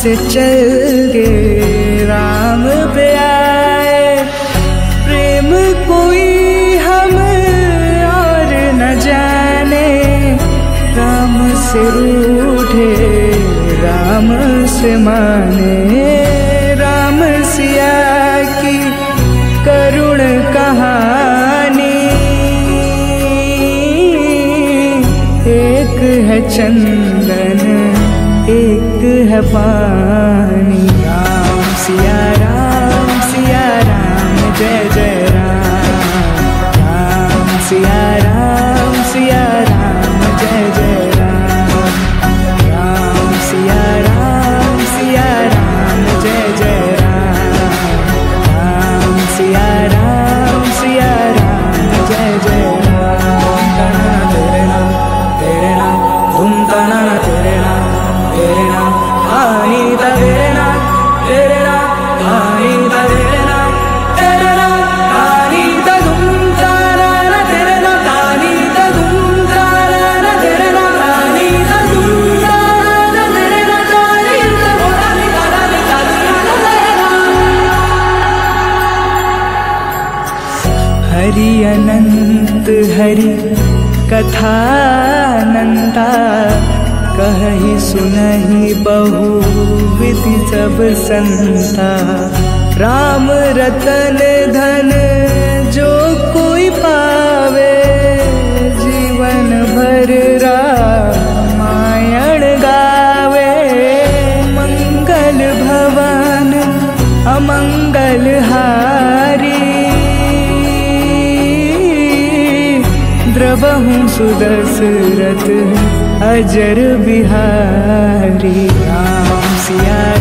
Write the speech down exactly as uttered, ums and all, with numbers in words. से चल गए राम प्यारे, प्रेम कोई हम और न जाने, राम से रूठे राम से माने, राम सिया की करुण कहानी। एक है चंदन एक है पानी, राम सिया राम सिया राम जय जय राम, राम सिया राम सिया राम जय जय राम, राम सिया राम सिया राम जय जय राम, राम सिया राम सिया राम जय जय राम। तेरे नाम तेरे नाम धूमता ना तेरे नाम तेरे नाम पानी तेरे नाम तेरे नाम पानी तेरे नाम तेरे नाम पानी तुमता ना तेरे नाम पानी तुमता ना तेरे नाम पानी तुमता ना तेरे नाम पानी तुमता ना तेरे नाम। हरि अनंत हरि कथा अनंता, कहि सुनहि बहु विधि सब संता, राम रतन धन जो कोई पावे, जीवन भर रामायण गावे, मंगल भवन अमंगल हारी, द्रवहु सुदशरथ अजर बिहारी, राम सिया